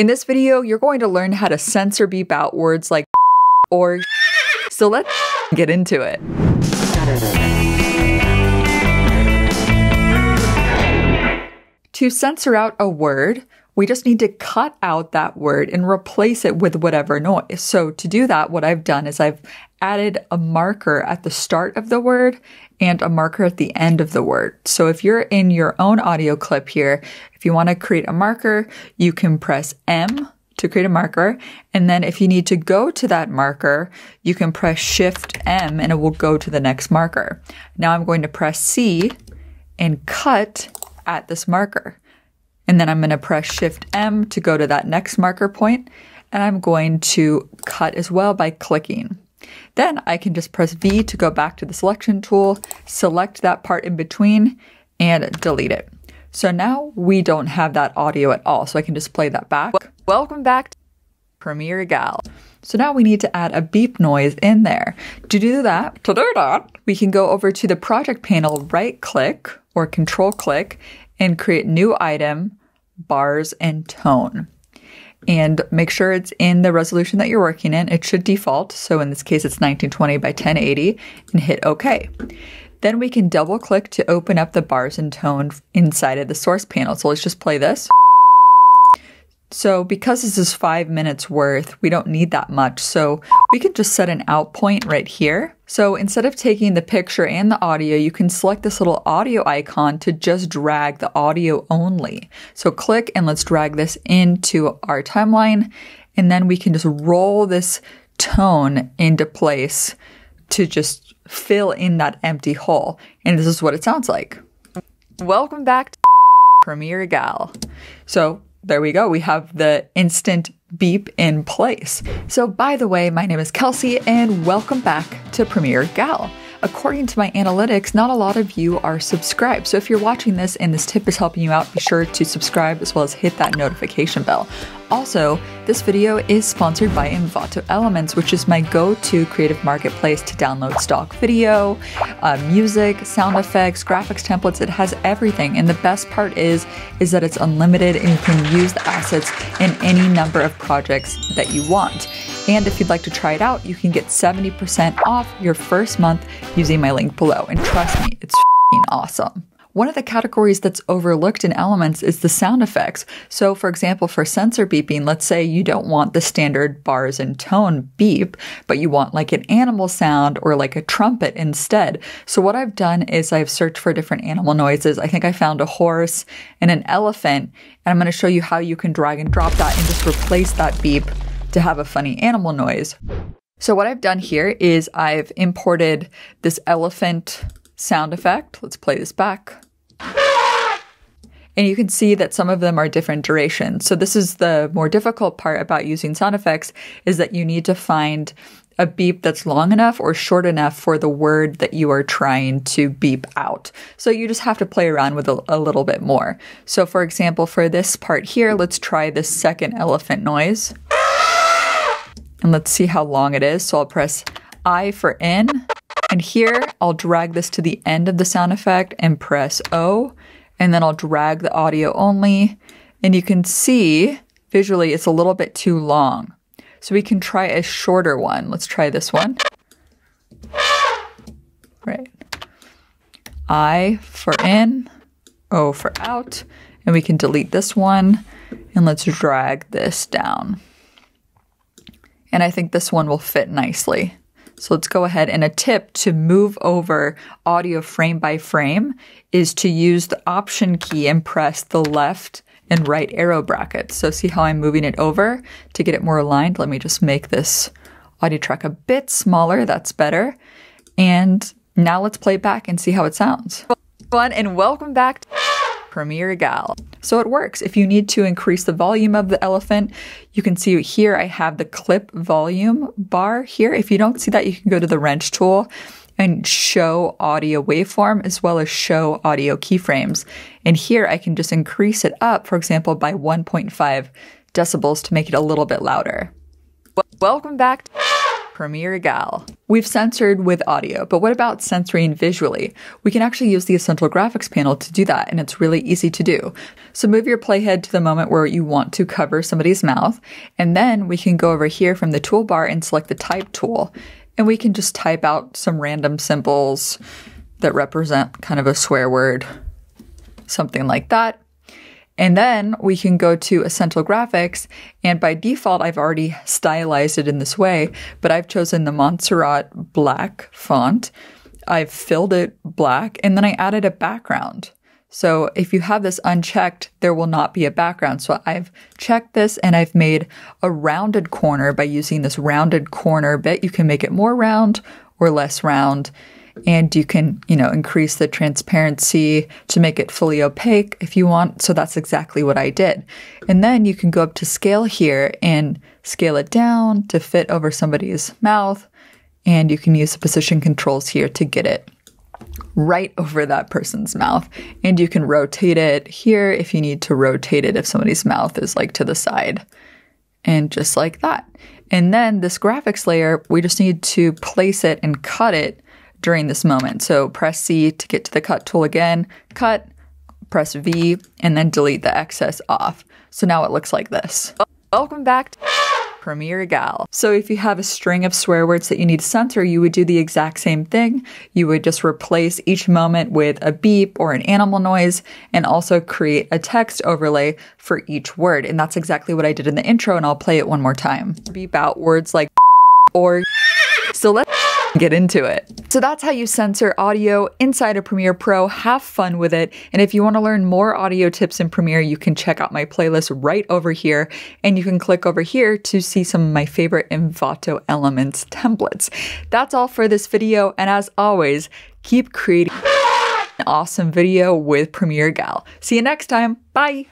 In this video, you're going to learn how to censor beep out words like or so let's get into it. To censor out a word, we just need to cut out that word and replace it with whatever noise. So to do that, what I've done is I've added a marker at the start of the word and a marker at the end of the word. So if you're in your own audio clip here, if you want to create a marker, you can press M to create a marker. And then if you need to go to that marker, you can press Shift M and it will go to the next marker. Now I'm going to press C and cut at this marker. And then I'm going to press Shift M to go to that next marker point, and I'm going to cut as well by clicking. Then I can just press V to go back to the selection tool, select that part in between, and delete it. So now we don't have that audio at all, so I can just play that back. Welcome back to Premiere Gal. So now we need to add a beep noise in there. To do that, we can go over to the project panel, right-click, or control-click, and create new item, bars and tone. And make sure it's in the resolution that you're working in. It should default, so in this case it's 1920 by 1080, and hit OK. Then we can double-click to open up the bars and tone inside of the source panel. So let's just play this. So because this is 5 minutes worth, we don't need that much. So we can just set an out point right here. So instead of taking the picture and the audio, you can select this little audio icon to just drag the audio only. So click and let's drag this into our timeline. And then we can just roll this tone into place to just fill in that empty hole. And this is what it sounds like. Welcome back to Premiere Gal. So there we go. We have the instant beep in place. So by the way, my name is Kelsey and welcome back to Premiere Gal. According to my analytics, not a lot of you are subscribed. So if you're watching this and this tip is helping you out, be sure to subscribe as well as hit that notification bell. Also, this video is sponsored by Envato Elements, which is my go-to creative marketplace to download stock video, music, sound effects, graphics templates. It has everything. And the best part is that it's unlimited and you can use the assets in any number of projects that you want. And if you'd like to try it out, you can get 70% off your first month using my link below. And trust me, it's f***ing awesome. One of the categories that's overlooked in Elements is the sound effects. So for example, for censor beeping, let's say you don't want the standard bars and tone beep, but you want like an animal sound or like a trumpet instead. So what I've done is I've searched for different animal noises. I think I found a horse and an elephant, and I'm going to show you how you can drag and drop that and just replace that beep to have a funny animal noise. So what I've done here is I've imported this elephant sound effect. Let's play this back. And you can see that some of them are different durations. So this is the more difficult part about using sound effects, is that you need to find a beep that's long enough or short enough for the word that you are trying to beep out. So you just have to play around with a little bit more. So for example, for this part here, let's try this second elephant noise. And let's see how long it is. So I'll press I for in. And here I'll drag this to the end of the sound effect and press O. And then I'll drag the audio only. And you can see visually it's a little bit too long. So we can try a shorter one. Let's try this one. Right. I for in, O for out. And we can delete this one. And let's drag this down. And I think this one will fit nicely. So let's go ahead, and a tip to move over audio frame by frame is to use the option key and press the left and right arrow brackets. So see how I'm moving it over to get it more aligned. Let me just make this audio track a bit smaller, that's better. And now let's play it back and see how it sounds. Fun, and welcome back to Premiere Gal. So it works. If you need to increase the volume of the elephant, you can see here I have the clip volume bar here. If you don't see that, you can go to the wrench tool and show audio waveform as well as show audio keyframes. And here I can just increase it up, for example, by 1.5 decibels to make it a little bit louder. Welcome back to Premiere Gal. We've censored with audio, but what about censoring visually? We can actually use the Essential Graphics Panel to do that, and it's really easy to do. So move your playhead to the moment where you want to cover somebody's mouth, and then we can go over here from the toolbar and select the Type tool, and we can just type out some random symbols that represent kind of a swear word, something like that. And then we can go to Essential Graphics, and by default, I've already stylized it in this way, but I've chosen the Montserrat black font. I've filled it black, and then I added a background. So if you have this unchecked, there will not be a background. So I've checked this, and I've made a rounded corner by using this rounded corner bit. You can make it more round or less round. And you can, increase the transparency to make it fully opaque if you want. So that's exactly what I did. And then you can go up to scale here and scale it down to fit over somebody's mouth. And you can use the position controls here to get it right over that person's mouth. And you can rotate it here if you need to rotate it if somebody's mouth is like to the side. And just like that. And then this graphics layer, we just need to place it and cut it during this moment. So press C to get to the cut tool again, cut, press V, and then delete the excess off. So now it looks like this. Welcome back to Premiere Gal. So if you have a string of swear words that you need to censor, you would do the exact same thing. You would just replace each moment with a beep or an animal noise and also create a text overlay for each word. And that's exactly what I did in the intro, and I'll play it one more time. Beep out words like or. So let's get into it. So that's how you censor audio inside of Premiere Pro. Have fun with it. And if you want to learn more audio tips in Premiere, you can check out my playlist right over here. And you can click over here to see some of my favorite Envato Elements templates. That's all for this video. And as always, keep creating an awesome video with Premiere Gal. See you next time. Bye.